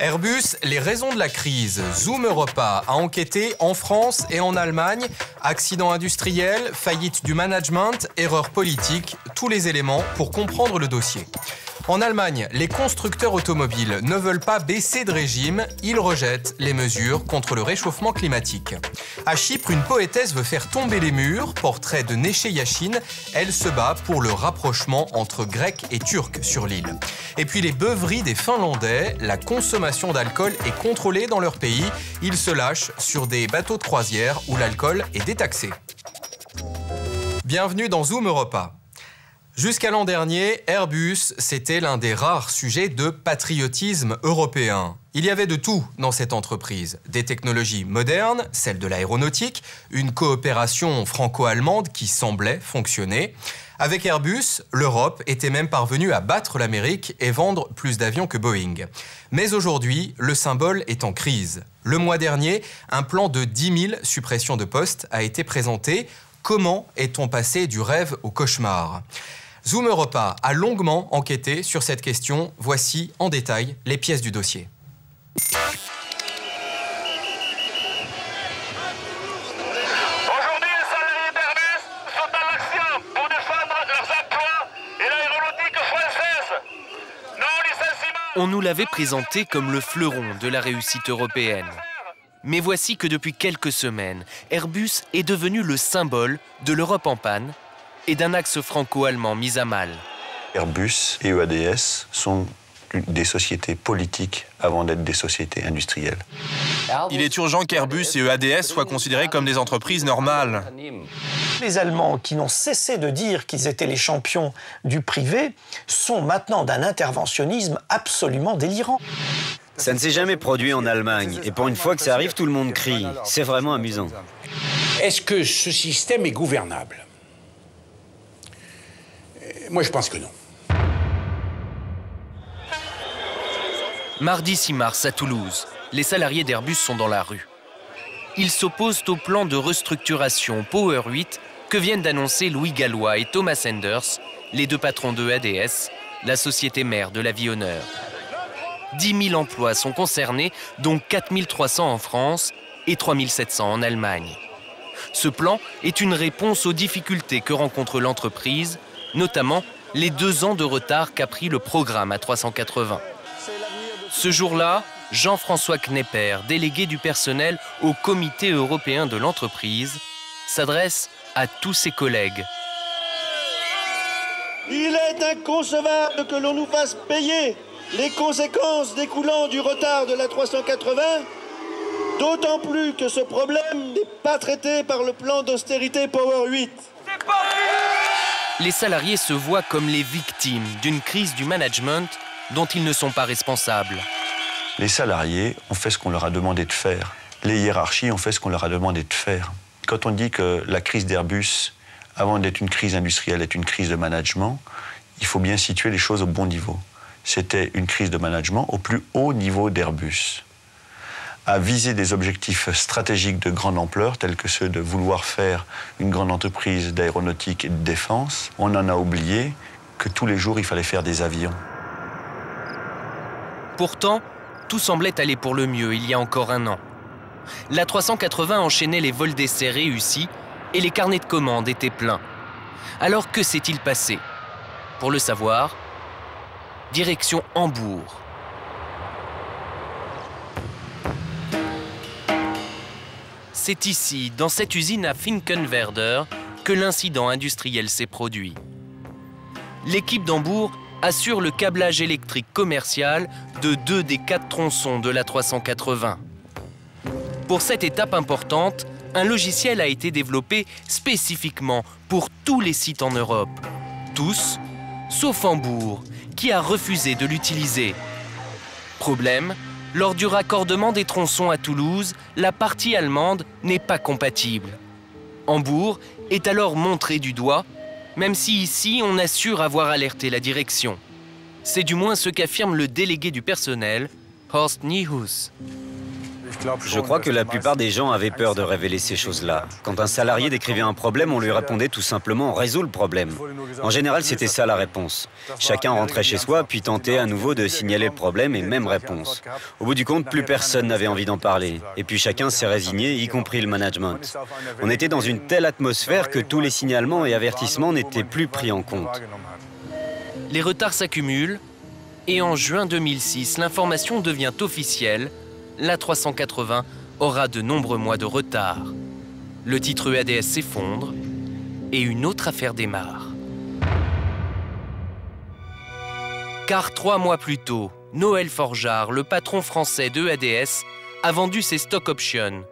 Airbus, les raisons de la crise. Zoom Europa a enquêté en France et en Allemagne. Accident industriel, faillite du management, erreur politique, tous les éléments pour comprendre le dossier. En Allemagne, les constructeurs automobiles ne veulent pas baisser de régime, ils rejettent les mesures contre le réchauffement climatique. À Chypre, une poétesse veut faire tomber les murs, portrait de Neşe Yashin, elle se bat pour le rapprochement entre Grecs et Turcs sur l'île. Et puis les beuveries des Finlandais, la consommation d'alcool est contrôlée dans leur pays, ils se lâchent sur des bateaux de croisière où l'alcool est détaxé. Bienvenue dans Zoom Europa. Jusqu'à l'an dernier, Airbus, c'était l'un des rares sujets de patriotisme européen. Il y avait de tout dans cette entreprise. Des technologies modernes, celles de l'aéronautique, une coopération franco-allemande qui semblait fonctionner. Avec Airbus, l'Europe était même parvenue à battre l'Amérique et vendre plus d'avions que Boeing. Mais aujourd'hui, le symbole est en crise. Le mois dernier, un plan de 10 000 suppressions de postes a été présenté. Comment est-on passé du rêve au cauchemar ? Zoom Europa a longuement enquêté sur cette question. Voici en détail les pièces du dossier. Aujourd'hui, les salariés d'Airbus sont à l'action pour défendre leurs emplois et l'aéronautique française. Non au licenciement. On nous l'avait présenté comme le fleuron de la réussite européenne. Mais voici que depuis quelques semaines, Airbus est devenu le symbole de l'Europe en panne et d'un axe franco-allemand mis à mal. Airbus et EADS sont des sociétés politiques avant d'être des sociétés industrielles. Il est urgent qu'Airbus et EADS soient considérés comme des entreprises normales. Les Allemands, qui n'ont cessé de dire qu'ils étaient les champions du privé, sont maintenant d'un interventionnisme absolument délirant. Ça ne s'est jamais produit en Allemagne. Et pour une fois que ça arrive, tout le monde crie. C'est vraiment amusant. Est-ce que ce système est gouvernable? Moi, je pense que non. Mardi 6 mars, à Toulouse, les salariés d'Airbus sont dans la rue. Ils s'opposent au plan de restructuration Power 8 que viennent d'annoncer Louis Gallois et Thomas Enders, les deux patrons de ADS, la société mère de l'avionneur. 10 000 emplois sont concernés, dont 4 300 en France et 3 700 en Allemagne. Ce plan est une réponse aux difficultés que rencontre l'entreprise, notamment les 2 ans de retard qu'a pris le programme A380. Ce jour-là, Jean-François Knepper, délégué du personnel au Comité européen de l'entreprise, s'adresse à tous ses collègues. Il est inconcevable que l'on nous fasse payer les conséquences découlant du retard de l'A380, d'autant plus que ce problème n'est pas traité par le plan d'austérité Power 8. Les salariés se voient comme les victimes d'une crise du management dont ils ne sont pas responsables. Les salariés ont fait ce qu'on leur a demandé de faire. Les hiérarchies ont fait ce qu'on leur a demandé de faire. Quand on dit que la crise d'Airbus, avant d'être une crise industrielle, est une crise de management, il faut bien situer les choses au bon niveau. C'était une crise de management au plus haut niveau d'Airbus, à viser des objectifs stratégiques de grande ampleur, tels que ceux de vouloir faire une grande entreprise d'aéronautique et de défense. On en a oublié que tous les jours, il fallait faire des avions. Pourtant, tout semblait aller pour le mieux il y a encore un an. L'A380 enchaînait les vols d'essai réussis et les carnets de commandes étaient pleins. Alors que s'est-il passé? Pour le savoir, direction Hambourg. C'est ici, dans cette usine à Finkenwerder, que l'incident industriel s'est produit. L'équipe d'Hambourg assure le câblage électrique commercial de 2 des 4 tronçons de l'A380. Pour cette étape importante, un logiciel a été développé spécifiquement pour tous les sites en Europe. Tous, sauf Hambourg, qui a refusé de l'utiliser. Problème, lors du raccordement des tronçons à Toulouse, la partie allemande n'est pas compatible. Hambourg est alors montré du doigt, même si ici on assure avoir alerté la direction. C'est du moins ce qu'affirme le délégué du personnel, Horst Niehus. Je crois que la plupart des gens avaient peur de révéler ces choses-là. Quand un salarié décrivait un problème, on lui répondait tout simplement « résout le problème ». En général, c'était ça la réponse. Chacun rentrait chez soi, puis tentait à nouveau de signaler le problème et même réponse. Au bout du compte, plus personne n'avait envie d'en parler. Et puis chacun s'est résigné, y compris le management. On était dans une telle atmosphère que tous les signalements et avertissements n'étaient plus pris en compte. Les retards s'accumulent et en juin 2006, l'information devient officielle. L'A380 aura de nombreux mois de retard. Le titre EADS s'effondre et une autre affaire démarre. Car 3 mois plus tôt, Noël Forgeard, le patron français de EADS, a vendu ses stock options,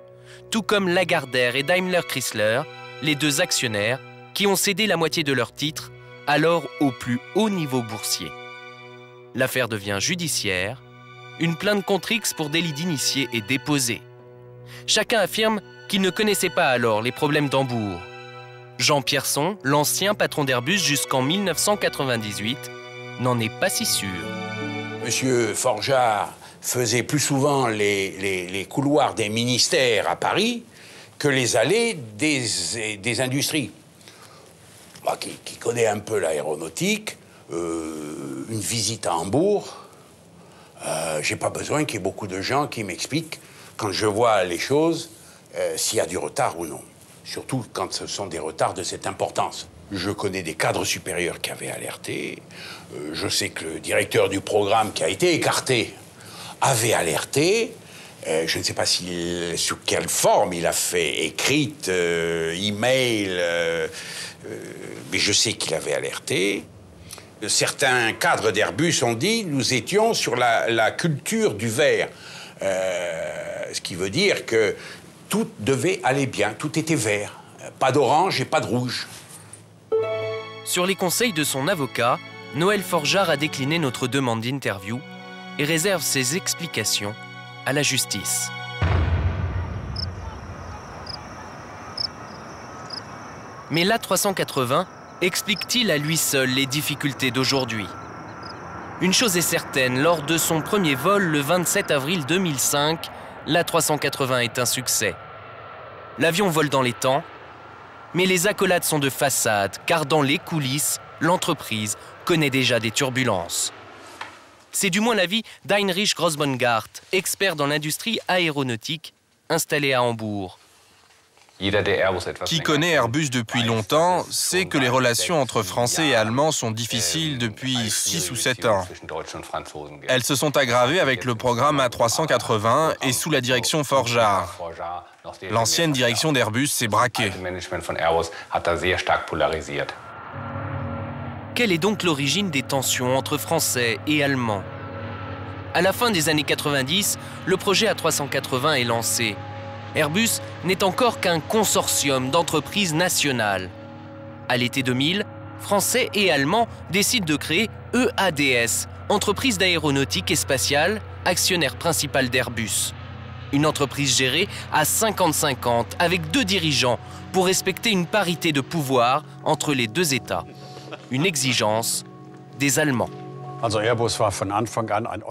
tout comme Lagardère et Daimler-Chrysler, les deux actionnaires qui ont cédé la moitié de leurs titres, alors au plus haut niveau boursier. L'affaire devient judiciaire. Une plainte contre X pour délit d'initié est déposée. Chacun affirme qu'il ne connaissait pas alors les problèmes d'Hambourg. Jean Pierson, l'ancien patron d'Airbus jusqu'en 1998, n'en est pas si sûr. Monsieur Forgeard faisait plus souvent les couloirs des ministères à Paris que les allées des industries. Moi, qui connais un peu l'aéronautique, une visite à Hambourg, j'ai pas besoin qu'il y ait beaucoup de gens qui m'expliquent, quand je vois les choses, s'il y a du retard ou non. Surtout quand ce sont des retards de cette importance. Je connais des cadres supérieurs qui avaient alerté. Je sais que le directeur du programme qui a été écarté avait alerté. Je ne sais pas sous quelle forme il a fait, écrite, email, mais je sais qu'il avait alerté. Certains cadres d'Airbus ont dit « nous étions sur la culture du vert ». Ce qui veut dire que tout devait aller bien, tout était vert. Pas d'orange et pas de rouge. Sur les conseils de son avocat, Noël Forgeard a décliné notre demande d'interview et réserve ses explications à la justice. Mais l'A380 explique-t-il à lui seul les difficultés d'aujourd'hui? Une chose est certaine, lors de son premier vol le 27 avril 2005, l'A380 est un succès. L'avion vole dans les temps, mais les accolades sont de façade, car dans les coulisses, l'entreprise connaît déjà des turbulences. C'est du moins l'avis d'Heinrich Grossbongart, expert dans l'industrie aéronautique, installé à Hambourg. Qui connaît Airbus depuis longtemps sait que les relations entre Français et Allemands sont difficiles depuis 6 ou 7 ans. Elles se sont aggravées avec le programme A380 et sous la direction Forgeard. L'ancienne direction d'Airbus s'est braquée. Quelle est donc l'origine des tensions entre Français et Allemands? À la fin des années 90, le projet A380 est lancé. Airbus n'est encore qu'un consortium d'entreprises nationales. À l'été 2000, Français et Allemands décident de créer EADS, entreprise d'aéronautique et spatiale, actionnaire principal d'Airbus. Une entreprise gérée à 50-50 avec 2 dirigeants pour respecter une parité de pouvoir entre les 2 États. Une exigence des Allemands.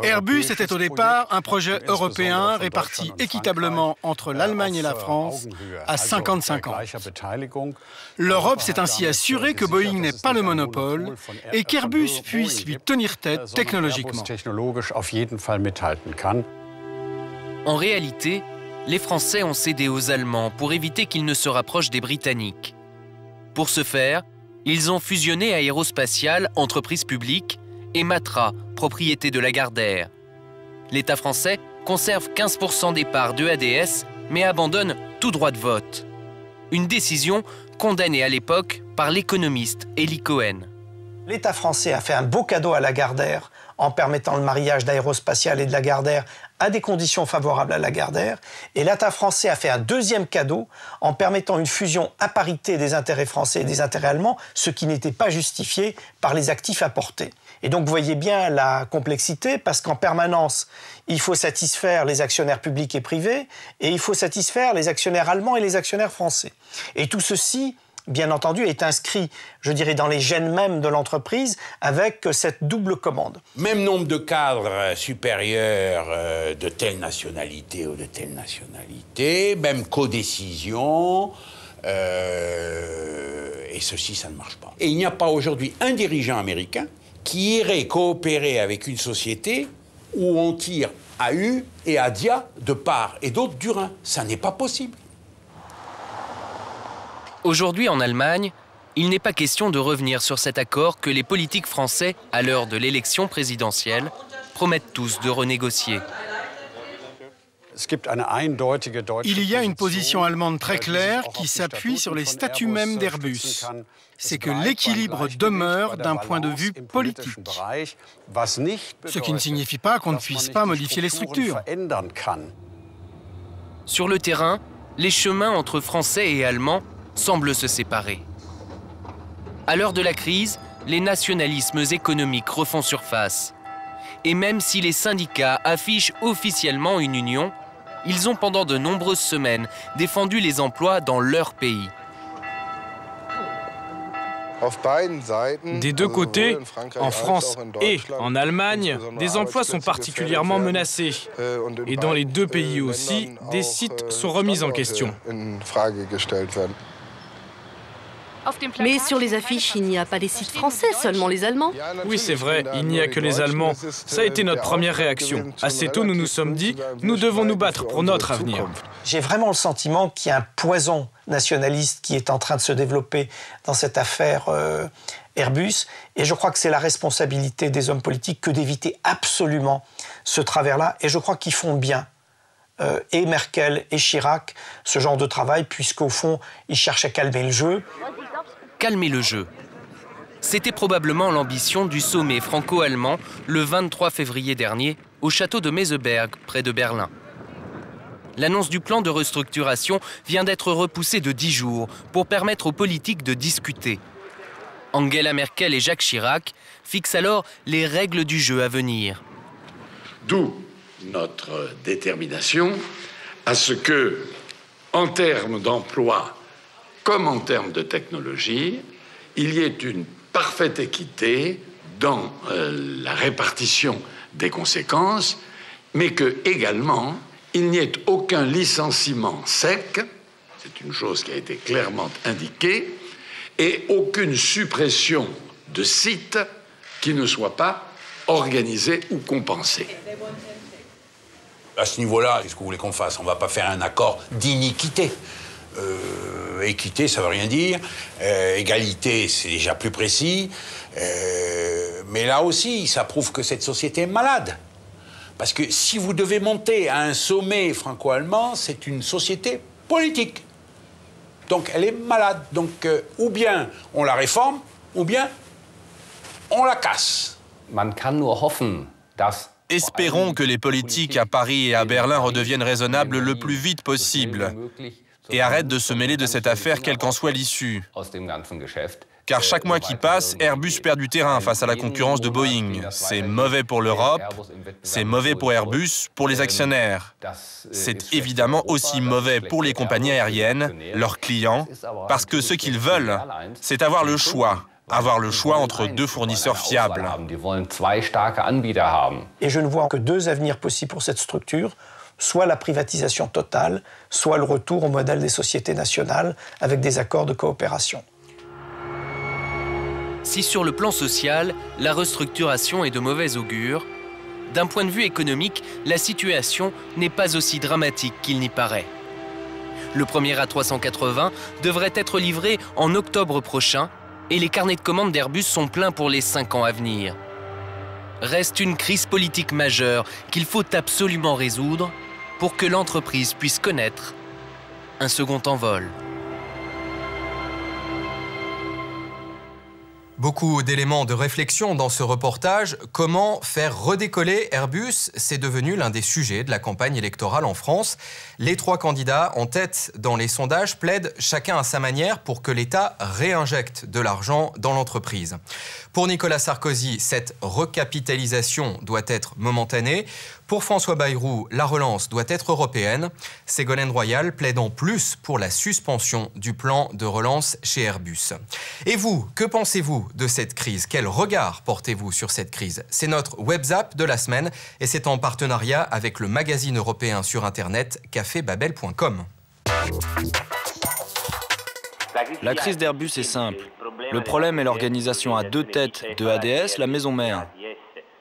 Airbus était au départ un projet européen réparti équitablement entre l'Allemagne et la France à 50-50. L'Europe s'est ainsi assurée que Boeing n'ait pas le monopole et qu'Airbus puisse lui tenir tête technologiquement. En réalité, les Français ont cédé aux Allemands pour éviter qu'ils ne se rapprochent des Britanniques. Pour ce faire, ils ont fusionné Aérospatiale, entreprise publique, et Matra, propriété de Lagardère. L'État français conserve 15% des parts de EADS, mais abandonne tout droit de vote. Une décision condamnée à l'époque par l'économiste Eli Cohen. L'État français a fait un beau cadeau à Lagardère en permettant le mariage d'Aérospatiale et de Lagardère à des conditions favorables à Lagardère. Et l'État français a fait un deuxième cadeau en permettant une fusion à parité des intérêts français et des intérêts allemands, ce qui n'était pas justifié par les actifs apportés. Et donc, vous voyez bien la complexité, parce qu'en permanence, il faut satisfaire les actionnaires publics et privés, et il faut satisfaire les actionnaires allemands et les actionnaires français. Et tout ceci bien entendu, est inscrit, je dirais, dans les gènes même de l'entreprise avec cette double commande. Même nombre de cadres supérieurs de telle nationalité ou de telle nationalité, même codécision, et ceci, ça ne marche pas. Et il n'y a pas aujourd'hui un dirigeant américain qui irait coopérer avec une société où on tire à U et à Dia de part et d'autre du Rhin. Ça n'est pas possible. Aujourd'hui, en Allemagne, il n'est pas question de revenir sur cet accord que les politiques français, à l'heure de l'élection présidentielle, promettent tous de renégocier. Il y a une position allemande très claire qui s'appuie sur les statuts mêmes d'Airbus. C'est que l'équilibre demeure d'un point de vue politique. Ce qui ne signifie pas qu'on ne puisse pas modifier les structures. Sur le terrain, les chemins entre Français et Allemands semblent se séparer. À l'heure de la crise, les nationalismes économiques refont surface. Et même si les syndicats affichent officiellement une union, ils ont pendant de nombreuses semaines défendu les emplois dans leur pays. Des deux côtés, en France et en Allemagne, des emplois sont particulièrement menacés. Et dans les deux pays aussi, des sites sont remis en question. Mais sur les affiches, il n'y a pas les sites français, seulement les Allemands. Oui, c'est vrai, il n'y a que les Allemands. Ça a été notre première réaction. Assez tôt, nous nous sommes dit, nous devons nous battre pour notre avenir. J'ai vraiment le sentiment qu'il y a un poison nationaliste qui est en train de se développer dans cette affaire Airbus. Et je crois que c'est la responsabilité des hommes politiques que d'éviter absolument ce travers-là. Et je crois qu'ils font bien. Et Merkel et Chirac, ce genre de travail, puisqu'au fond, ils cherchent à calmer le jeu. Calmer le jeu. C'était probablement l'ambition du sommet franco-allemand le 23 février dernier au château de Meseberg, près de Berlin. L'annonce du plan de restructuration vient d'être repoussée de 10 jours pour permettre aux politiques de discuter. Angela Merkel et Jacques Chirac fixent alors les règles du jeu à venir. D'où notre détermination à ce que, en termes d'emploi comme en termes de technologie, il y ait une parfaite équité dans la répartition des conséquences, mais que, également, il n'y ait aucun licenciement sec, c'est une chose qui a été clairement indiquée, et aucune suppression de sites qui ne soit pas organisée ou compensée. À ce niveau-là, qu'est-ce que vous voulez qu'on fasse? On ne va pas faire un accord d'iniquité. Équité, ça ne veut rien dire. Égalité, c'est déjà plus précis. Mais là aussi, ça prouve que cette société est malade. Parce que si vous devez monter à un sommet franco-allemand, c'est une société politique. Donc elle est malade. Donc ou bien on la réforme, ou bien on la casse. Man kann nur hoffen, dass... Espérons que les politiques à Paris et à Berlin redeviennent raisonnables le plus vite possible et arrêtent de se mêler de cette affaire, quelle qu'en soit l'issue. Car chaque mois qui passe, Airbus perd du terrain face à la concurrence de Boeing. C'est mauvais pour l'Europe, c'est mauvais pour Airbus, pour les actionnaires. C'est évidemment aussi mauvais pour les compagnies aériennes, leurs clients, parce que ce qu'ils veulent, c'est avoir le choix entre deux fournisseurs fiables. Et je ne vois que deux avenirs possibles pour cette structure, soit la privatisation totale, soit le retour au modèle des sociétés nationales avec des accords de coopération. Si sur le plan social, la restructuration est de mauvais augure, d'un point de vue économique, la situation n'est pas aussi dramatique qu'il n'y paraît. Le premier A380 devrait être livré en octobre prochain, et les carnets de commandes d'Airbus sont pleins pour les 5 ans à venir. Reste une crise politique majeure qu'il faut absolument résoudre pour que l'entreprise puisse connaître un second envol. Beaucoup d'éléments de réflexion dans ce reportage. Comment faire redécoller Airbus? C'est devenu l'un des sujets de la campagne électorale en France. Les trois candidats en tête dans les sondages plaident chacun à sa manière pour que l'État réinjecte de l'argent dans l'entreprise. Pour Nicolas Sarkozy, cette recapitalisation doit être momentanée. Pour François Bayrou, la relance doit être européenne. Ségolène Royal plaide en plus pour la suspension du plan de relance chez Airbus. Et vous, que pensez-vous de cette crise? Quel regard portez-vous sur cette crise? C'est notre WebZap de la semaine et c'est en partenariat avec le magazine européen sur Internet cafébabel.com. La crise d'Airbus est simple. Le problème est l'organisation à deux têtes de EADS, la maison mère.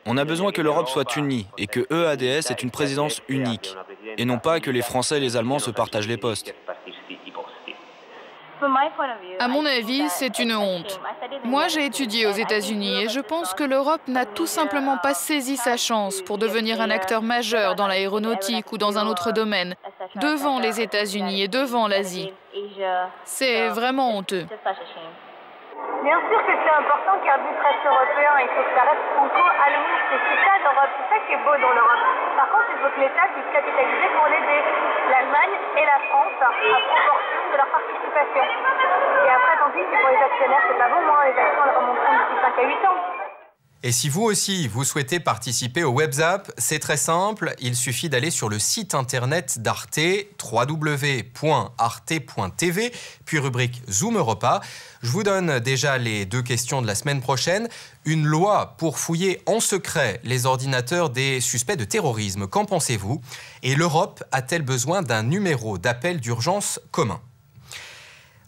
On a besoin que l'Europe soit unie et que EADS ait une présidence unique, et non pas que les Français et les Allemands se partagent les postes. À mon avis, c'est une honte. Moi, j'ai étudié aux États-Unis et je pense que l'Europe n'a tout simplement pas saisi sa chance pour devenir un acteur majeur dans l'aéronautique ou dans un autre domaine, devant les États-Unis et devant l'Asie. C'est vraiment honteux. Bien sûr que c'est important qu'Airbus reste européen, il faut que ça reste franco-allemand, c'est ça l'Europe, c'est ça qui est beau dans l'Europe. Par contre, il faut que l'État puisse capitaliser pour l'aider, l'Allemagne et la France, à proportion de leur participation. Et après, tant pis, c'est pour les actionnaires, c'est pas bon, moi, les actions elles remonteront d'ici 5 à 8 ans. Et si vous aussi, vous souhaitez participer au WebZap, c'est très simple, il suffit d'aller sur le site internet d'Arte, www.arte.tv, puis rubrique Zoom Europa. Je vous donne déjà les deux questions de la semaine prochaine. Une loi pour fouiller en secret les ordinateurs des suspects de terrorisme, qu'en pensez-vous? Et l'Europe a-t-elle besoin d'un numéro d'appel d'urgence commun?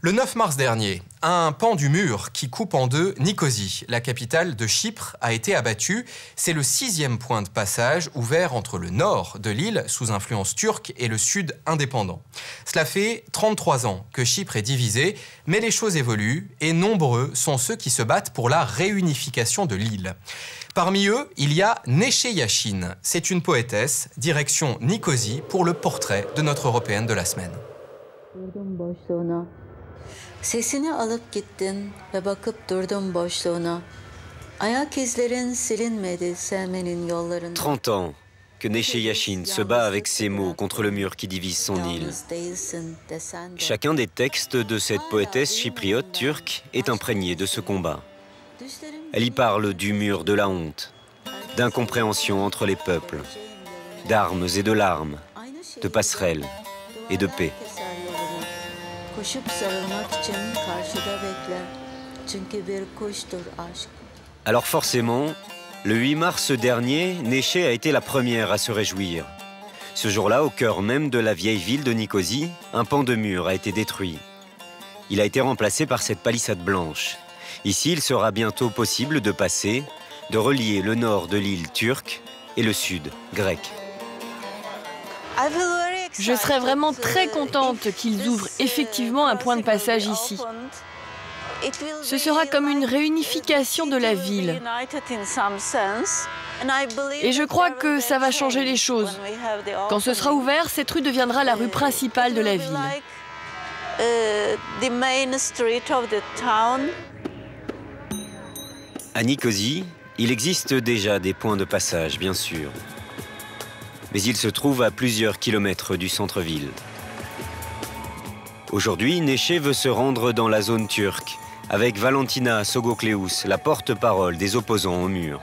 Le 9 mars dernier, un pan du mur qui coupe en deux Nicosie, la capitale de Chypre, a été abattu. C'est le 6e point de passage ouvert entre le nord de l'île, sous influence turque, et le sud indépendant. Cela fait 33 ans que Chypre est divisée, mais les choses évoluent et nombreux sont ceux qui se battent pour la réunification de l'île. Parmi eux, il y a Neşe Yashin. C'est une poétesse, direction Nicosie pour le portrait de notre Européenne de la semaine. Sesini alıp gittin ve bakıp durdum boşluğuna. Ayak izlerin silinmedi sevmenin yollarında. 30 ans que Neşe Yashin se bat avec ses mots contre le mur qui divise son île. Chacun des textes de cette poétesse chypriote turque est imprégné de ce combat. Elle y parle du mur de la honte, d'incompréhension entre les peuples, d'armes et de larmes, de passerelles et de paix. Alors forcément, le 8 mars dernier, Neşe a été la première à se réjouir. Ce jour-là, au cœur même de la vieille ville de Nicosie, un pan de mur a été détruit. Il a été remplacé par cette palissade blanche. Ici, il sera bientôt possible de passer, de relier le nord de l'île turque et le sud grec. Je serais vraiment très contente qu'ils ouvrent effectivement un point de passage ici. Ce sera comme une réunification de la ville. Et je crois que ça va changer les choses. Quand ce sera ouvert, cette rue deviendra la rue principale de la ville. À Nicosie, il existe déjà des points de passage, bien sûr. Mais il se trouve à plusieurs kilomètres du centre-ville. Aujourd'hui, Neşe veut se rendre dans la zone turque avec Valentina Sogokleous, la porte-parole des opposants au mur.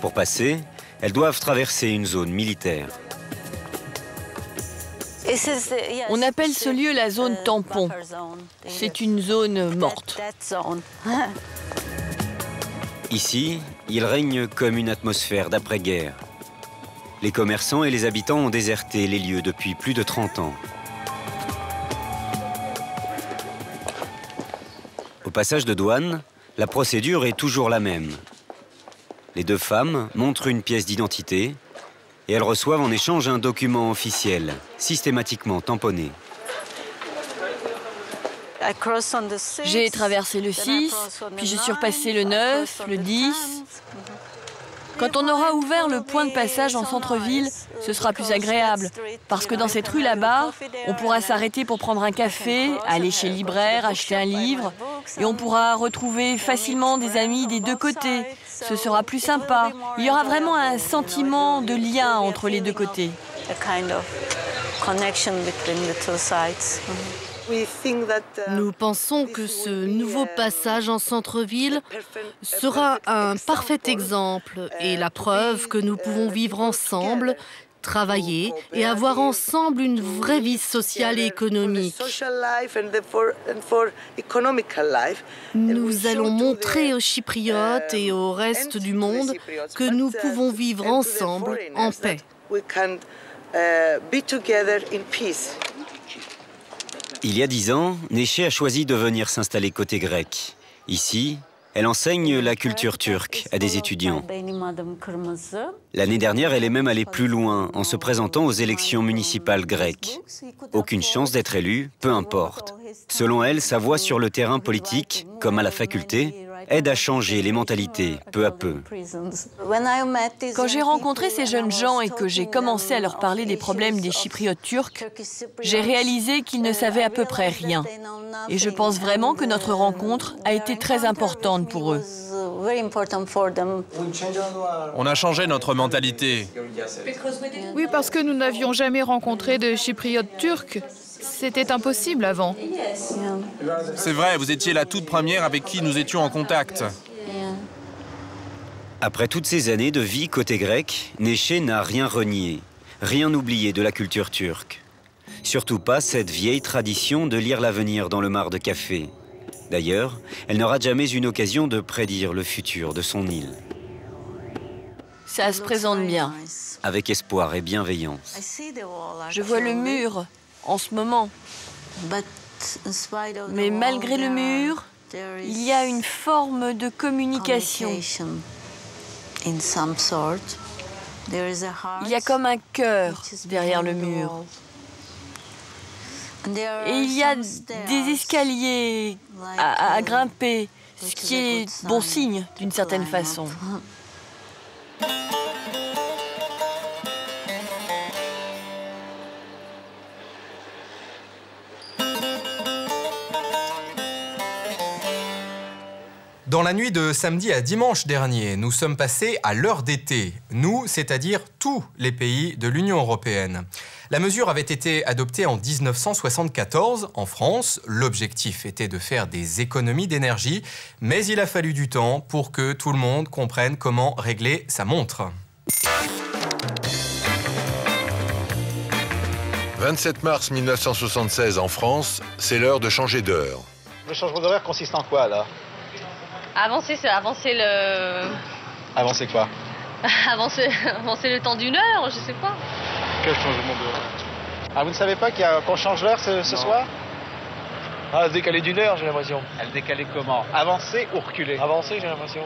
Pour passer, elles doivent traverser une zone militaire. On appelle ce lieu la zone tampon. C'est une zone morte. Ici, il règne comme une atmosphère d'après-guerre. Les commerçants et les habitants ont déserté les lieux depuis plus de 30 ans. Au passage de douane, la procédure est toujours la même. Les deux femmes montrent une pièce d'identité et elles reçoivent en échange un document officiel, systématiquement tamponné. J'ai traversé le 6, puis j'ai surpassé le 9, le 10... Quand on aura ouvert le point de passage en centre-ville, ce sera plus agréable, parce que dans cette rue là-bas, on pourra s'arrêter pour prendre un café, aller chez le libraire, acheter un livre, et on pourra retrouver facilement des amis des deux côtés. Ce sera plus sympa. Il y aura vraiment un sentiment de lien entre les deux côtés. Nous pensons que ce nouveau passage en centre-ville sera un parfait exemple et la preuve que nous pouvons vivre ensemble, travailler et avoir ensemble une vraie vie sociale et économique. Nous allons montrer aux Chypriotes et au reste du monde que nous pouvons vivre ensemble en paix. Il y a 10 ans, Neşe a choisi de venir s'installer côté grec. Ici, elle enseigne la culture turque à des étudiants. L'année dernière, elle est même allée plus loin en se présentant aux élections municipales grecques. Aucune chance d'être élue, peu importe. Selon elle, sa voix sur le terrain politique, comme à la faculté, aide à changer les mentalités, peu à peu. Quand j'ai rencontré ces jeunes gens et que j'ai commencé à leur parler des problèmes des Chypriotes turcs, j'ai réalisé qu'ils ne savaient à peu près rien. Et je pense vraiment que notre rencontre a été très importante pour eux. On a changé notre mentalité. Oui, parce que nous n'avions jamais rencontré de Chypriotes turcs. C'était impossible avant. C'est vrai, vous étiez la toute première avec qui nous étions en contact. Après toutes ces années de vie côté grec, Neşe n'a rien renié, rien oublié de la culture turque. Surtout pas cette vieille tradition de lire l'avenir dans le marc de café. D'ailleurs, elle n'aura jamais une occasion de prédire le futur de son île. Ça se présente bien. Avec espoir et bienveillance. Je vois le mur. En ce moment. Mais malgré le mur, il y a une forme de communication. Il y a comme un cœur derrière le mur. Et il y a des escaliers à grimper, ce qui est bon signe d'une certaine façon. Dans la nuit de samedi à dimanche dernier, nous sommes passés à l'heure d'été. Nous, c'est-à-dire tous les pays de l'Union européenne. La mesure avait été adoptée en 1974 en France. L'objectif était de faire des économies d'énergie, mais il a fallu du temps pour que tout le monde comprenne comment régler sa montre. 27 mars 1976 en France, c'est l'heure de changer d'heure. Le changement d'horaire consiste en quoi, là ? Avancer quoi? Avancer le temps d'une heure, je sais pas. Quel changement d'heure? Ah, vous ne savez pas qu'on change l'heure ce soir? Ah, décaler d'une heure, j'ai l'impression. Elle décalait comment? Avancer ou reculer? Avancer, j'ai l'impression.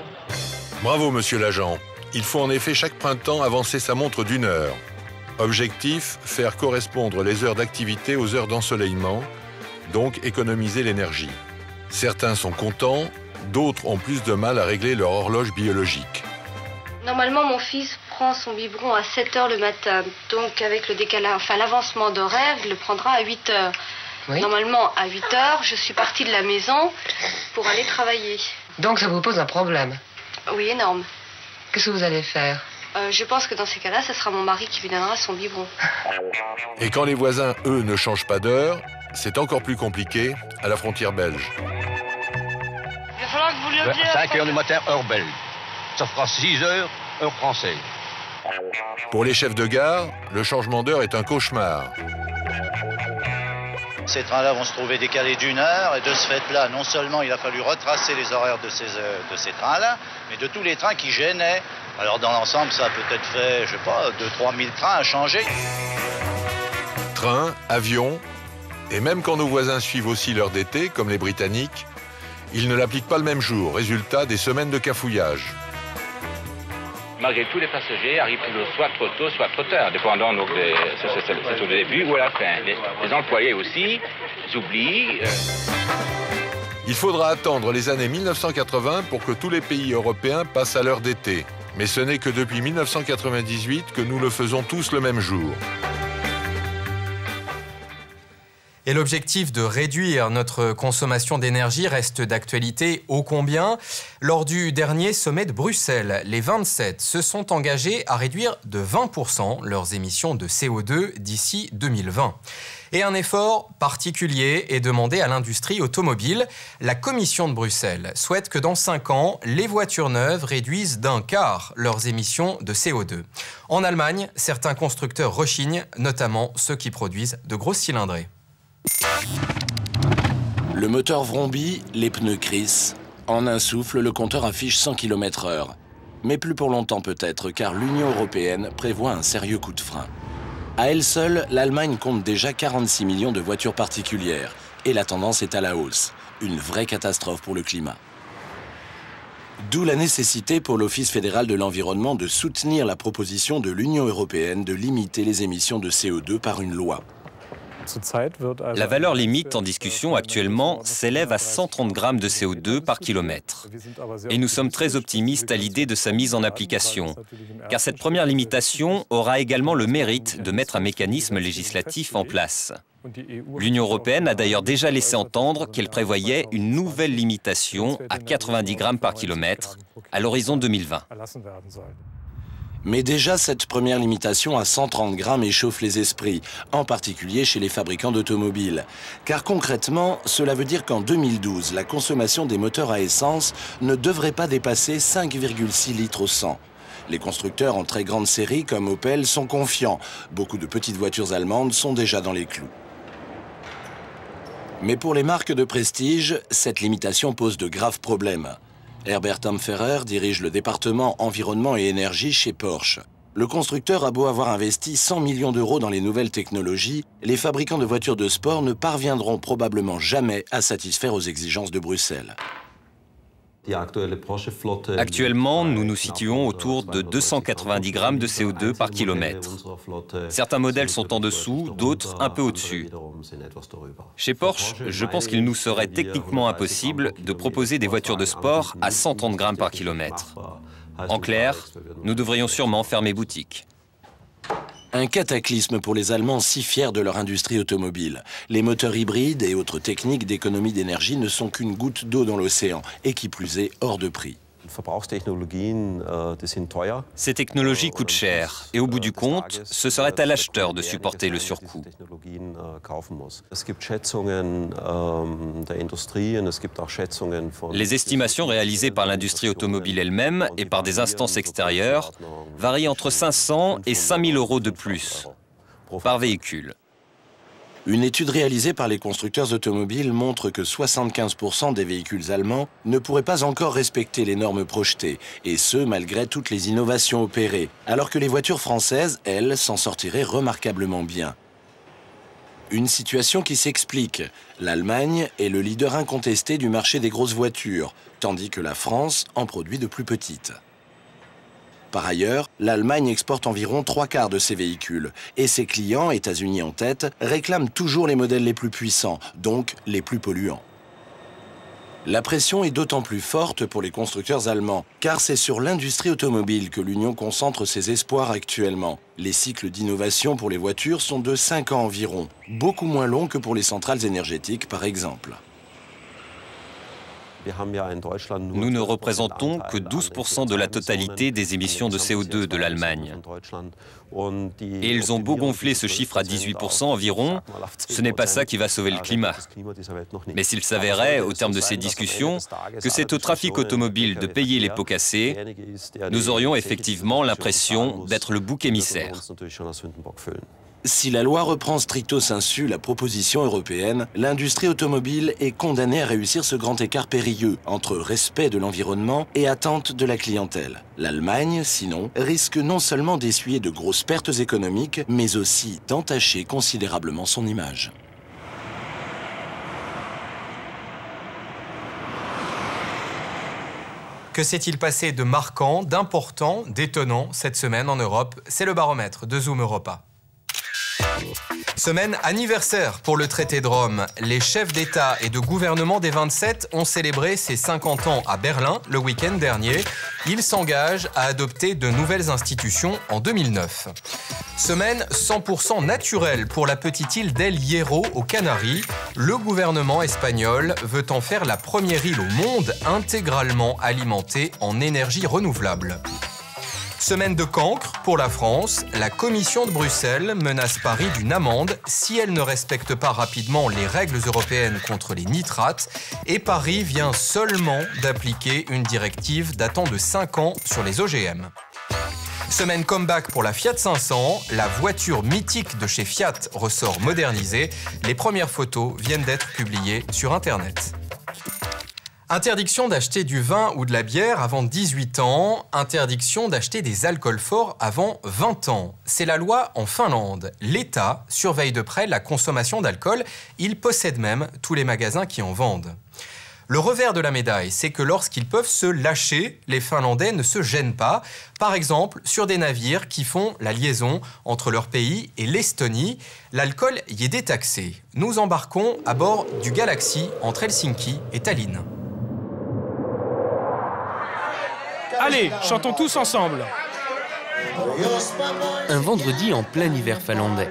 Bravo, monsieur l'agent. Il faut en effet chaque printemps avancer sa montre d'une heure. Objectif, faire correspondre les heures d'activité aux heures d'ensoleillement, donc économiser l'énergie. Certains sont contents. D'autres ont plus de mal à régler leur horloge biologique. Normalement, mon fils prend son biberon à 7 h le matin. Donc, avec le décalage, enfin l'avancement d'horaire, il le prendra à 8 h. Oui. Normalement, à 8 h, je suis partie de la maison pour aller travailler. Donc, ça vous pose un problème? Oui, énorme. Qu'est-ce que vous allez faire? Je pense que dans ces cas-là, ce sera mon mari qui lui donnera son biberon. Et quand les voisins, eux, ne changent pas d'heure, c'est encore plus compliqué à la frontière belge. Il va falloir que vous lui obéissiez. 5 h du matin, heure belge. Ça fera 6 h, heure française. Pour les chefs de gare, le changement d'heure est un cauchemar. Ces trains-là vont se trouver décalés d'une heure, et de ce fait-là, non seulement il a fallu retracer les horaires de ces trains-là, mais de tous les trains qui gênaient. Alors dans l'ensemble, ça a peut-être fait, je sais pas, 2 000 à 3 000 trains à changer. Trains, avions, et même quand nos voisins suivent aussi l'heure d'été, comme les Britanniques, ils ne l'appliquent pas le même jour. Résultat, des semaines de cafouillage. Malgré tout, les passagers arrivent soit trop tôt, soit trop tard, dépendant donc c'est au début ou à la fin. Les employés aussi, ils oublient. Il faudra attendre les années 1980 pour que tous les pays européens passent à l'heure d'été. Mais ce n'est que depuis 1998 que nous le faisons tous le même jour. Et l'objectif de réduire notre consommation d'énergie reste d'actualité ô combien. Lors du dernier sommet de Bruxelles, les 27 se sont engagés à réduire de 20% leurs émissions de CO2 d'ici 2020. Et un effort particulier est demandé à l'industrie automobile. La Commission de Bruxelles souhaite que dans 5 ans, les voitures neuves réduisent d'1 quart leurs émissions de CO2. En Allemagne, certains constructeurs rechignent, notamment ceux qui produisent de grosses cylindrées. Le moteur vrombit, les pneus crissent. En un souffle, le compteur affiche 100 km/h. Mais plus pour longtemps peut-être, car l'Union européenne prévoit un sérieux coup de frein. À elle seule, l'Allemagne compte déjà 46 millions de voitures particulières. Et la tendance est à la hausse. Une vraie catastrophe pour le climat. D'où la nécessité pour l'Office fédéral de l'environnement de soutenir la proposition de l'Union européenne de limiter les émissions de CO2 par une loi. La valeur limite en discussion actuellement s'élève à 130 grammes de CO2 par kilomètre. Et nous sommes très optimistes à l'idée de sa mise en application, car cette première limitation aura également le mérite de mettre un mécanisme législatif en place. L'Union européenne a d'ailleurs déjà laissé entendre qu'elle prévoyait une nouvelle limitation à 90 grammes par kilomètre à l'horizon 2020. Mais déjà, cette première limitation à 130 grammes échauffe les esprits, en particulier chez les fabricants d'automobiles. Car concrètement, cela veut dire qu'en 2012, la consommation des moteurs à essence ne devrait pas dépasser 5,6 litres au 100. Les constructeurs en très grande série comme Opel sont confiants. Beaucoup de petites voitures allemandes sont déjà dans les clous. Mais pour les marques de prestige, cette limitation pose de graves problèmes. Herbert Amferrer dirige le département environnement et énergie chez Porsche. Le constructeur a beau avoir investi 100 millions d'euros dans les nouvelles technologies, les fabricants de voitures de sport ne parviendront probablement jamais à satisfaire aux exigences de Bruxelles. Actuellement, nous nous situons autour de 290 grammes de CO2 par kilomètre. Certains modèles sont en dessous, d'autres un peu au-dessus. Chez Porsche, je pense qu'il nous serait techniquement impossible de proposer des voitures de sport à 130 grammes par kilomètre. En clair, nous devrions sûrement fermer boutique. Un cataclysme pour les Allemands si fiers de leur industrie automobile. Les moteurs hybrides et autres techniques d'économie d'énergie ne sont qu'une goutte d'eau dans l'océan, et qui plus est hors de prix. Ces technologies coûtent cher, et au bout du compte, ce serait à l'acheteur de supporter le surcoût. Les estimations réalisées par l'industrie automobile elle-même et par des instances extérieures varient entre 500 et 5000 euros de plus par véhicule. Une étude réalisée par les constructeurs automobiles montre que 75% des véhicules allemands ne pourraient pas encore respecter les normes projetées, et ce, malgré toutes les innovations opérées, alors que les voitures françaises, elles, s'en sortiraient remarquablement bien. Une situation qui s'explique. L'Allemagne est le leader incontesté du marché des grosses voitures, tandis que la France en produit de plus petites. Par ailleurs, l'Allemagne exporte environ 3 quarts de ses véhicules. Et ses clients, États-Unis en tête, réclament toujours les modèles les plus puissants, donc les plus polluants. La pression est d'autant plus forte pour les constructeurs allemands, car c'est sur l'industrie automobile que l'Union concentre ses espoirs actuellement. Les cycles d'innovation pour les voitures sont de 5 ans environ, beaucoup moins longs que pour les centrales énergétiques par exemple. Nous ne représentons que 12% de la totalité des émissions de CO2 de l'Allemagne. Et ils ont beau gonfler ce chiffre à 18% environ, ce n'est pas ça qui va sauver le climat. Mais s'il s'avérait, au terme de ces discussions, que c'est au trafic automobile de payer les pots cassés, nous aurions effectivement l'impression d'être le bouc émissaire. Si la loi reprend stricto sensu la proposition européenne, l'industrie automobile est condamnée à réussir ce grand écart périlleux entre respect de l'environnement et attente de la clientèle. L'Allemagne, sinon, risque non seulement d'essuyer de grosses pertes économiques, mais aussi d'entacher considérablement son image. Que s'est-il passé de marquant, d'important, d'étonnant cette semaine en Europe? C'est le baromètre de Zoom Europa. Semaine anniversaire pour le traité de Rome. Les chefs d'État et de gouvernement des 27 ont célébré ses 50 ans à Berlin le week-end dernier. Ils s'engagent à adopter de nouvelles institutions en 2009. Semaine 100% naturelle pour la petite île d'El Hierro aux Canaries. Le gouvernement espagnol veut en faire la première île au monde intégralement alimentée en énergie renouvelable. Semaine de cancre pour la France, la Commission de Bruxelles menace Paris d'une amende si elle ne respecte pas rapidement les règles européennes contre les nitrates et Paris vient seulement d'appliquer une directive datant de 5 ans sur les OGM. Semaine comeback pour la Fiat 500, la voiture mythique de chez Fiat ressort modernisée, les premières photos viennent d'être publiées sur Internet. Interdiction d'acheter du vin ou de la bière avant 18 ans. Interdiction d'acheter des alcools forts avant 20 ans. C'est la loi en Finlande. L'État surveille de près la consommation d'alcool. Il possède même tous les magasins qui en vendent. Le revers de la médaille, c'est que lorsqu'ils peuvent se lâcher, les Finlandais ne se gênent pas. Par exemple, sur des navires qui font la liaison entre leur pays et l'Estonie, l'alcool y est détaxé. Nous embarquons à bord du Galaxy entre Helsinki et Tallinn. Allez, chantons tous ensemble. Un vendredi en plein hiver finlandais.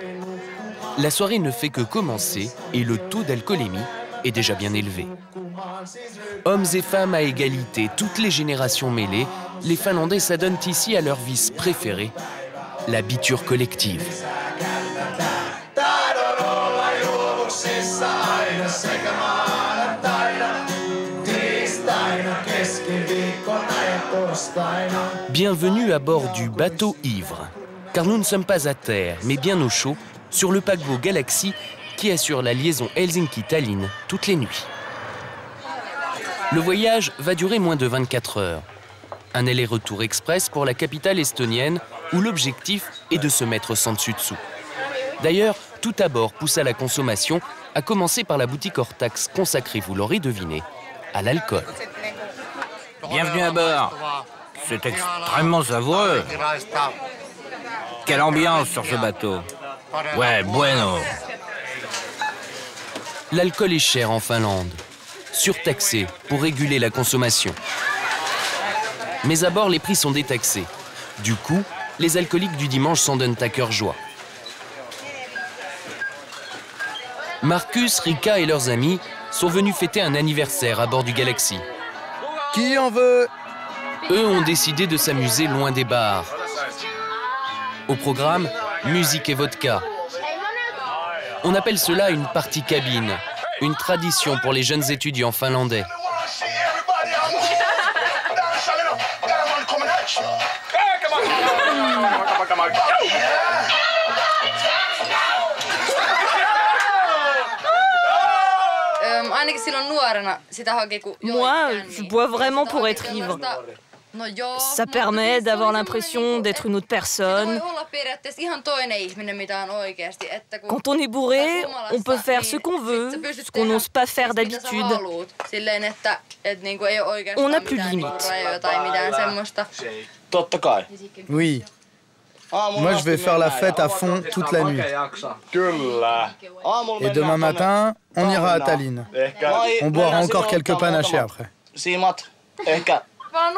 La soirée ne fait que commencer et le taux d'alcoolémie est déjà bien élevé. Hommes et femmes à égalité, toutes les générations mêlées, les Finlandais s'adonnent ici à leur vice préféré, la biture collective. Bienvenue à bord du bateau ivre, car nous ne sommes pas à terre, mais bien au chaud, sur le paquebot Galaxy qui assure la liaison Helsinki-Tallinn toutes les nuits. Le voyage va durer moins de 24 heures. Un aller-retour express pour la capitale estonienne, où l'objectif est de se mettre sans dessus-dessous. D'ailleurs, tout à bord pousse à la consommation, à commencer par la boutique hors taxe consacrée, vous l'aurez deviné, à l'alcool. Bienvenue à bord. C'est extrêmement savoureux. Quelle ambiance sur ce bateau. Ouais, bueno. L'alcool est cher en Finlande, surtaxé pour réguler la consommation. Mais à bord, les prix sont détaxés. Du coup, les alcooliques du dimanche s'en donnent à cœur joie. Marcus, Rika et leurs amis sont venus fêter un anniversaire à bord du Galaxy. Qui en veut? Eux ont décidé de s'amuser loin des bars. Au programme, musique et vodka. On appelle cela une party cabine, une tradition pour les jeunes étudiants finlandais. Moi, je bois vraiment pour être ivre. Ça permet d'avoir l'impression d'être une autre personne. Quand on est bourré, on peut faire ce qu'on veut, ce qu'on n'ose pas faire d'habitude. On n'a plus de limites. Oui. Moi, je vais faire la fête à fond toute la nuit. Et demain matin, on ira à Tallinn. On boira encore quelques panachés après.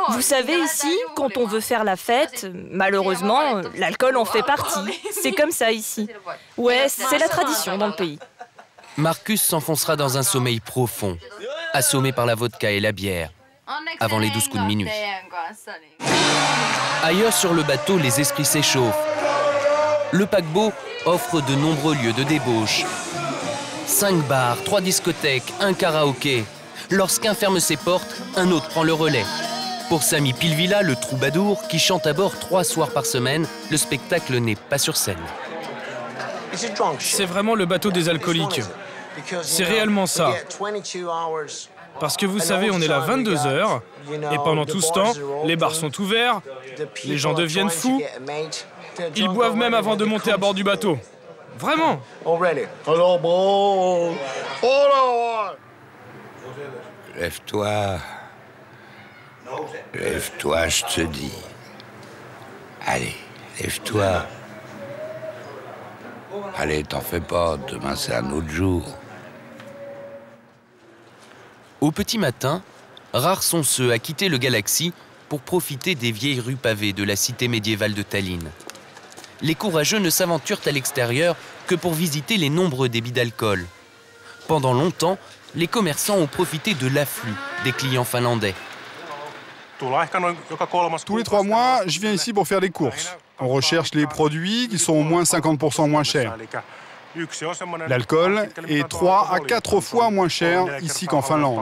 Vous savez, ici, quand on veut faire la fête, malheureusement, l'alcool en fait partie. C'est comme ça ici. Ouais, c'est la tradition dans le pays. Marcus s'enfoncera dans un sommeil profond, assommé par la vodka et la bière, avant les 12 coups de minuit. Ailleurs sur le bateau, les esprits s'échauffent. Le paquebot offre de nombreux lieux de débauche. 5 bars, 3 discothèques, un karaoké. Lorsqu'un ferme ses portes, un autre prend le relais. Pour Sami Pilvila, le troubadour, qui chante à bord 3 soirs par semaine, le spectacle n'est pas sur scène. C'est vraiment le bateau des alcooliques. C'est réellement ça. Parce que vous savez, on est là 22 heures, et pendant tout ce temps, les bars sont ouverts, les gens deviennent fous, ils boivent même avant de monter à bord du bateau. Vraiment! Lève-toi. Lève-toi, je te dis. Allez, lève-toi. Allez, t'en fais pas, demain c'est un autre jour. Au petit matin, rares sont ceux à quitter le Galaxy pour profiter des vieilles rues pavées de la cité médiévale de Tallinn. Les courageux ne s'aventurent à l'extérieur que pour visiter les nombreux débits d'alcool. Pendant longtemps, les commerçants ont profité de l'afflux des clients finlandais. Tous les 3 mois, je viens ici pour faire des courses. On recherche les produits qui sont au moins 50% moins chers. L'alcool est 3 à 4 fois moins cher ici qu'en Finlande.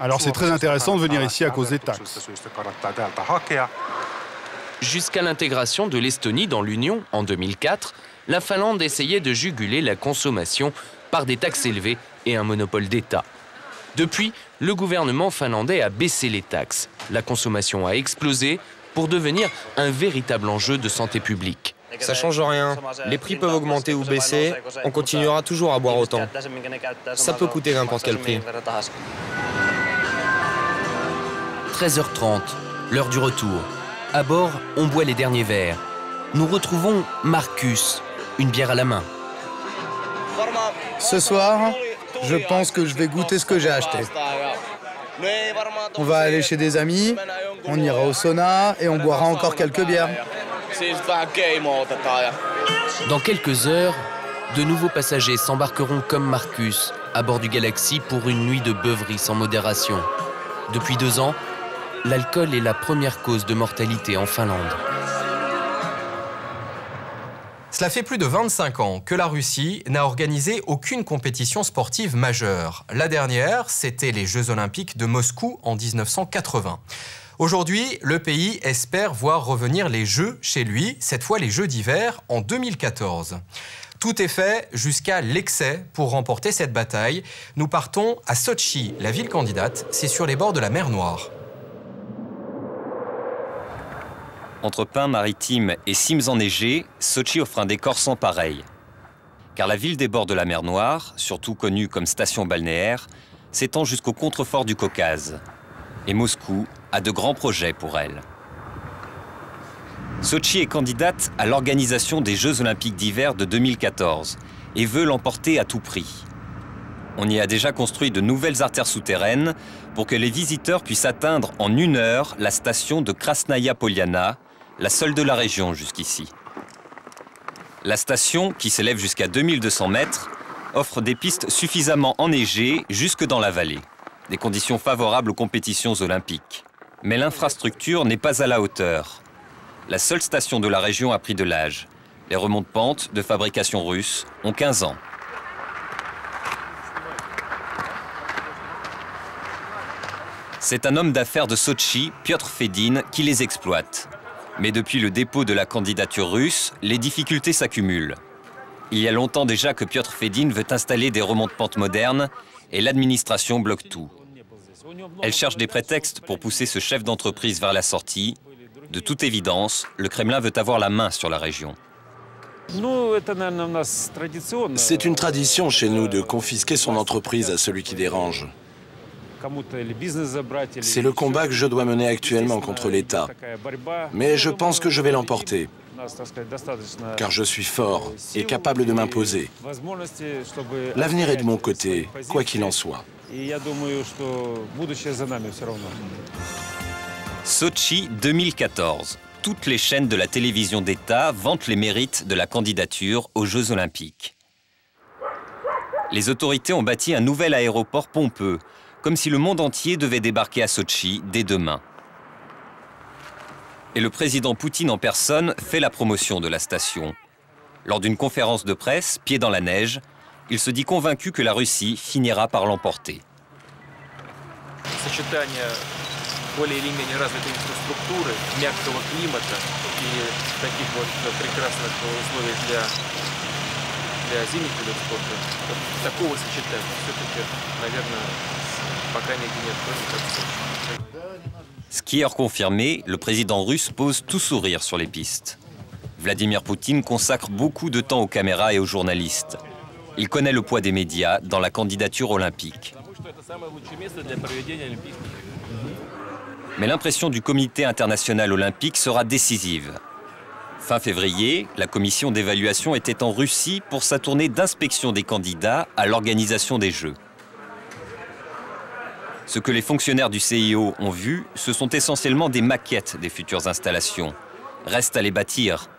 Alors c'est très intéressant de venir ici à cause des taxes. Jusqu'à l'intégration de l'Estonie dans l'Union en 2004, la Finlande essayait de juguler la consommation par des taxes élevées et un monopole d'État. Depuis, le gouvernement finlandais a baissé les taxes. La consommation a explosé pour devenir un véritable enjeu de santé publique. Ça ne change rien. Les prix peuvent augmenter ou baisser. On continuera toujours à boire autant. Ça peut coûter n'importe quel prix. 13h30, l'heure du retour. À bord, on boit les derniers verres. Nous retrouvons Marcus, une bière à la main. Ce soir, je pense que je vais goûter ce que j'ai acheté. On va aller chez des amis, on ira au sauna et on boira encore quelques bières. Dans quelques heures, de nouveaux passagers s'embarqueront comme Marcus à bord du Galaxy pour une nuit de beuverie sans modération. Depuis 2 ans, l'alcool est la première cause de mortalité en Finlande. Cela fait plus de 25 ans que la Russie n'a organisé aucune compétition sportive majeure. La dernière, c'était les Jeux Olympiques de Moscou en 1980. Aujourd'hui, le pays espère voir revenir les Jeux chez lui, cette fois les Jeux d'hiver en 2014. Tout est fait jusqu'à l'excès pour remporter cette bataille. Nous partons à Sochi, la ville candidate. C'est sur les bords de la mer Noire. Entre pins maritimes et cimes enneigées, Sochi offre un décor sans pareil. Car la ville des bords de la mer Noire, surtout connue comme station balnéaire, s'étend jusqu'au contrefort du Caucase. Et Moscou a de grands projets pour elle. Sochi est candidate à l'organisation des Jeux Olympiques d'hiver de 2014 et veut l'emporter à tout prix. On y a déjà construit de nouvelles artères souterraines pour que les visiteurs puissent atteindre en 1 heure la station de Krasnaya Poliana, la seule de la région jusqu'ici. La station, qui s'élève jusqu'à 2200 mètres, offre des pistes suffisamment enneigées jusque dans la vallée, des conditions favorables aux compétitions olympiques. Mais l'infrastructure n'est pas à la hauteur. La seule station de la région a pris de l'âge. Les remontes-pentes de fabrication russe ont 15 ans. C'est un homme d'affaires de Sochi, Piotr Fedine, qui les exploite. Mais depuis le dépôt de la candidature russe, les difficultés s'accumulent. Il y a longtemps déjà que Piotr Fedine veut installer des remontes-pentes modernes et l'administration bloque tout. Elle cherche des prétextes pour pousser ce chef d'entreprise vers la sortie. De toute évidence, le Kremlin veut avoir la main sur la région. C'est une tradition chez nous de confisquer son entreprise à celui qui dérange. C'est le combat que je dois mener actuellement contre l'État. Mais je pense que je vais l'emporter, car je suis fort et capable de m'imposer. L'avenir est de mon côté, quoi qu'il en soit. Sochi 2014. Toutes les chaînes de la télévision d'État vantent les mérites de la candidature aux Jeux Olympiques. Les autorités ont bâti un nouvel aéroport pompeux, comme si le monde entier devait débarquer à Sochi dès demain. Et le président Poutine en personne fait la promotion de la station. Lors d'une conférence de presse, pieds dans la neige, il se dit convaincu que la Russie finira par l'emporter. Skieur confirmé, le président russe pose tout sourire sur les pistes. Vladimir Poutine consacre beaucoup de temps aux caméras et aux journalistes. Il connaît le poids des médias dans la candidature olympique. Mais l'impression du Comité international olympique sera décisive. Fin février, la commission d'évaluation était en Russie pour sa tournée d'inspection des candidats à l'organisation des Jeux. Ce que les fonctionnaires du CIO ont vu, ce sont essentiellement des maquettes des futures installations. Reste à les bâtir.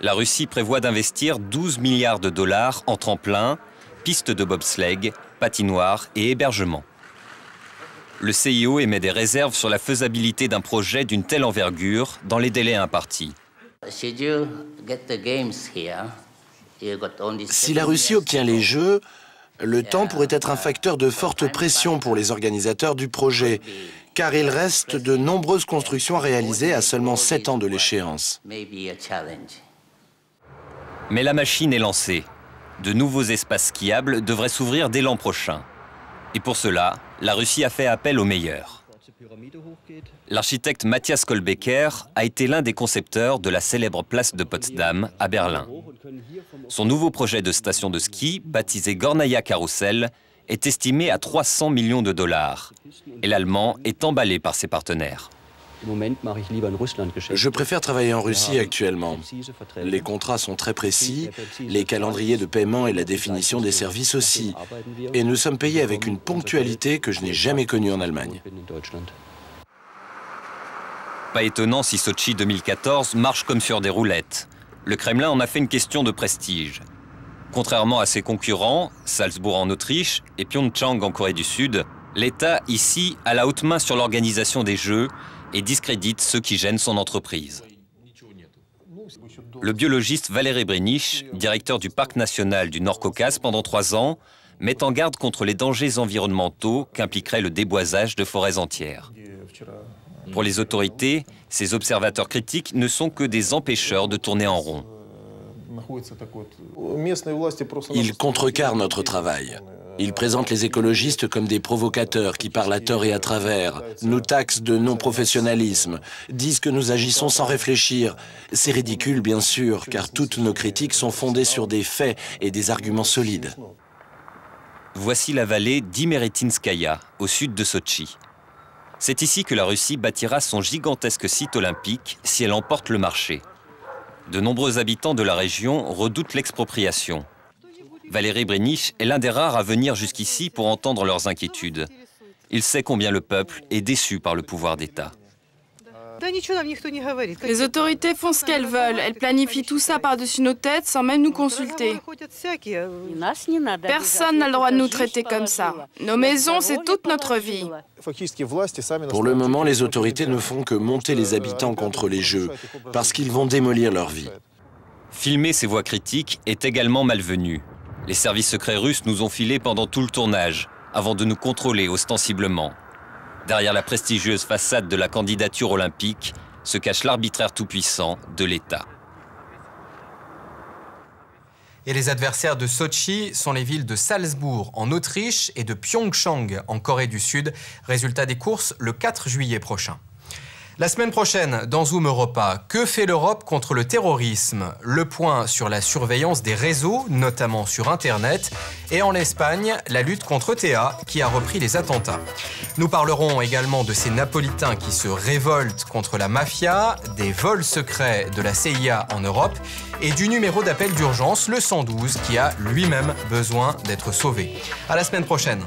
La Russie prévoit d'investir 12 milliards de dollars en tremplins, pistes de bobsleigh, patinoires et hébergements. Le CIO émet des réserves sur la faisabilité d'un projet d'une telle envergure dans les délais impartis. Si la Russie obtient les Jeux, le temps pourrait être un facteur de forte pression pour les organisateurs du projet, car il reste de nombreuses constructions à réaliser à seulement 7 ans de l'échéance. Mais la machine est lancée. De nouveaux espaces skiables devraient s'ouvrir dès l'an prochain. Et pour cela, la Russie a fait appel aux meilleurs. L'architecte Matthias Kolbecker a été l'un des concepteurs de la célèbre place de Potsdam à Berlin. Son nouveau projet de station de ski, baptisé Gornaya Carousel, est estimé à 300 millions de dollars. Et l'Allemand est emballé par ses partenaires. Je préfère travailler en Russie actuellement. Les contrats sont très précis, les calendriers de paiement et la définition des services aussi. Et nous sommes payés avec une ponctualité que je n'ai jamais connue en Allemagne. Pas étonnant si Sochi 2014 marche comme sur des roulettes. Le Kremlin en a fait une question de prestige. Contrairement à ses concurrents, Salzbourg en Autriche et Pyeongchang en Corée du Sud, l'État ici a la haute main sur l'organisation des Jeux et discrédite ceux qui gênent son entreprise. Le biologiste Valéry Brinich, directeur du parc national du Nord-Caucase pendant 3 ans, met en garde contre les dangers environnementaux qu'impliquerait le déboisage de forêts entières. Pour les autorités, ces observateurs critiques ne sont que des empêcheurs de tourner en rond. Ils contrecarrent notre travail. Ils présentent les écologistes comme des provocateurs qui parlent à tort et à travers, nous taxent de non-professionnalisme, disent que nous agissons sans réfléchir. C'est ridicule, bien sûr, car toutes nos critiques sont fondées sur des faits et des arguments solides. Voici la vallée d'Imeretinskaya, au sud de Sochi. C'est ici que la Russie bâtira son gigantesque site olympique si elle emporte le marché. De nombreux habitants de la région redoutent l'expropriation. Valéry Brinich est l'un des rares à venir jusqu'ici pour entendre leurs inquiétudes. Il sait combien le peuple est déçu par le pouvoir d'État. Les autorités font ce qu'elles veulent. Elles planifient tout ça par-dessus nos têtes sans même nous consulter. Personne n'a le droit de nous traiter comme ça. Nos maisons, c'est toute notre vie. Pour le moment, les autorités ne font que monter les habitants contre les Jeux, parce qu'ils vont démolir leur vie. Filmer ces voix critiques est également malvenu. Les services secrets russes nous ont filés pendant tout le tournage, avant de nous contrôler ostensiblement. Derrière la prestigieuse façade de la candidature olympique se cache l'arbitraire tout-puissant de l'État. Et les adversaires de Sochi sont les villes de Salzbourg en Autriche et de Pyeongchang en Corée du Sud. Résultat des courses le 4 juillet prochain. La semaine prochaine, dans Zoom Europa, que fait l'Europe contre le terrorisme? Le point sur la surveillance des réseaux, notamment sur Internet. Et en Espagne, la lutte contre Théa, qui a repris les attentats. Nous parlerons également de ces Napolitains qui se révoltent contre la mafia, des vols secrets de la CIA en Europe et du numéro d'appel d'urgence, le 112, qui a lui-même besoin d'être sauvé. À la semaine prochaine.